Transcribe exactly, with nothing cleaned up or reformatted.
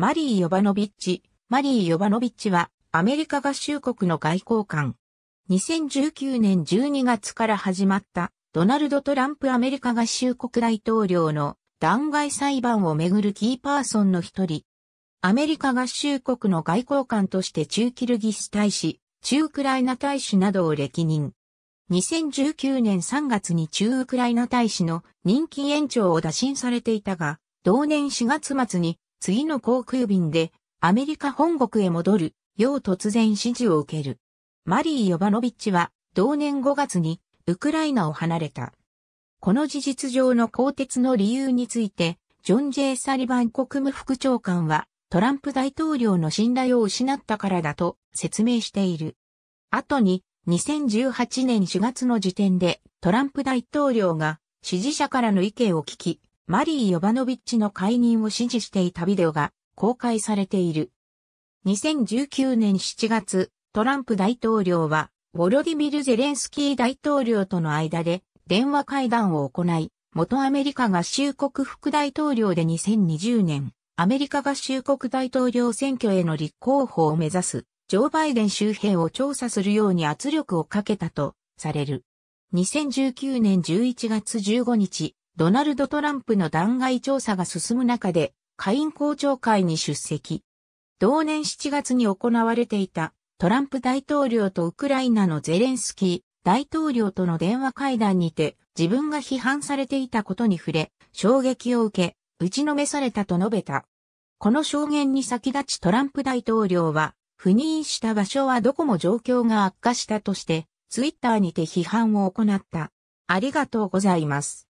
マリー・ヨヴァノビッチ。マリー・ヨヴァノビッチは、アメリカ合衆国の外交官。にせんじゅうきゅうねんじゅうにがつから始まった、ドナルド・トランプアメリカ合衆国大統領の弾劾裁判をめぐるキーパーソンの一人。アメリカ合衆国の外交官として駐キルギス大使、駐ウクライナ大使などを歴任。にせんじゅうきゅうねんさんがつに駐ウクライナ大使の任期延長を打診されていたが、同年しがつまつに次の航空便でアメリカ本国へ戻るよう突然指示を受ける。マリー・ヨヴァノビッチは同年ごがつにウクライナを離れた。この事実上の更迭の理由について、ジョン・ジェイ・サリバン国務副長官は、トランプ大統領の信頼を失ったからだと説明している。後ににせんじゅうはちねんしがつの時点でトランプ大統領が支持者からの意見を聞き、マリー・ヨヴァノビッチの解任を指示していたビデオが公開されている。にせんじゅうきゅうねんしちがつ、トランプ大統領はヴォロディミル・ゼレンスキー大統領との間で電話会談を行い、元アメリカ合衆国副大統領でにせんにじゅうねん。アメリカ合衆国大統領選挙への立候補を目指す、ジョー・バイデン周辺を調査するように圧力をかけたとされる。にせんじゅうきゅうねんじゅういちがつじゅうごにち、ドナルド・トランプの弾劾調査が進む中で、下院公聴会に出席。同年しちがつに行われていた、トランプ大統領とウクライナのゼレンスキー大統領との電話会談にて、自分が批判されていたことに触れ、衝撃を受け、打ちのめされたと述べた。この証言に先立ちトランプ大統領は、赴任した場所はどこも状況が悪化したとして、ツイッターにて批判を行った。ありがとうございます。